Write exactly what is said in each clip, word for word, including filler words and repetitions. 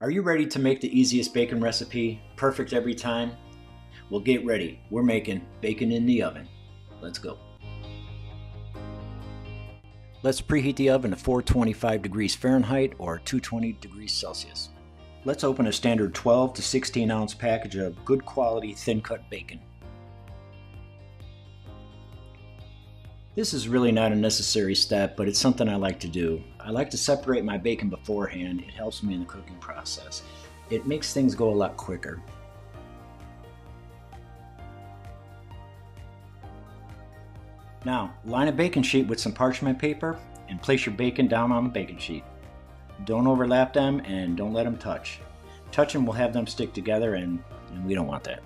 Are you ready to make the easiest bacon recipe perfect every time? Well, get ready. We're making bacon in the oven. Let's go. Let's preheat the oven to four twenty-five degrees Fahrenheit or two hundred twenty degrees Celsius. Let's open a standard twelve to sixteen ounce package of good quality thin cut bacon. This is really not a necessary step, but it's something I like to do. I like to separate my bacon beforehand. It helps me in the cooking process. It makes things go a lot quicker. Now, line a baking sheet with some parchment paper and place your bacon down on the baking sheet. Don't overlap them and don't let them touch. Touching will have them stick together and, and we don't want that.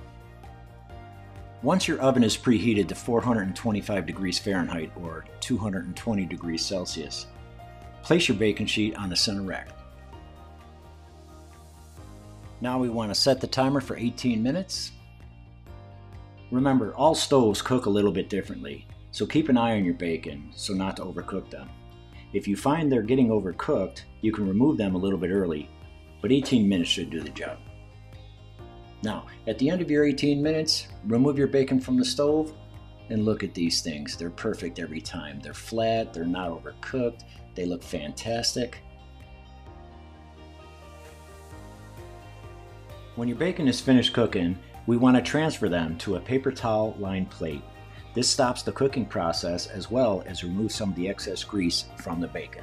Once your oven is preheated to four hundred twenty-five degrees Fahrenheit or two hundred twenty degrees Celsius, place your baking sheet on the center rack. Now we want to set the timer for eighteen minutes. Remember, all stoves cook a little bit differently, so keep an eye on your bacon so not to overcook them. If you find they're getting overcooked, you can remove them a little bit early, but eighteen minutes should do the job. Now, at the end of your eighteen minutes, remove your bacon from the stove and look at these things. They're perfect every time. They're flat, they're not overcooked, they look fantastic. When your bacon is finished cooking, we want to transfer them to a paper towel lined plate. This stops the cooking process as well as removes some of the excess grease from the bacon.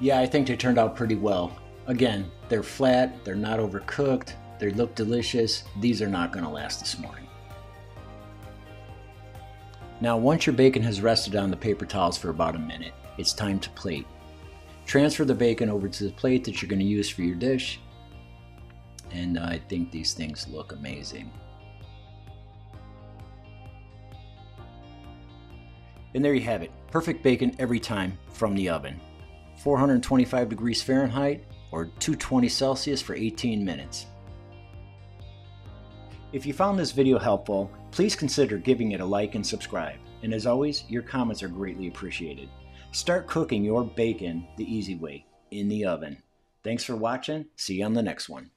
Yeah, I think they turned out pretty well. Again, they're flat, they're not overcooked, they look delicious. These are not going to last this morning. Now, once your bacon has rested on the paper towels for about a minute, it's time to plate. Transfer the bacon over to the plate that you're going to use for your dish, and I think these things look amazing. And there you have it, perfect bacon every time from the oven. four hundred twenty-five degrees Fahrenheit or two hundred twenty Celsius for eighteen minutes. If you found this video helpful, please consider giving it a like and subscribe. And as always, your comments are greatly appreciated. Start cooking your bacon the easy way, in the oven. Thanks for watching. See you on the next one.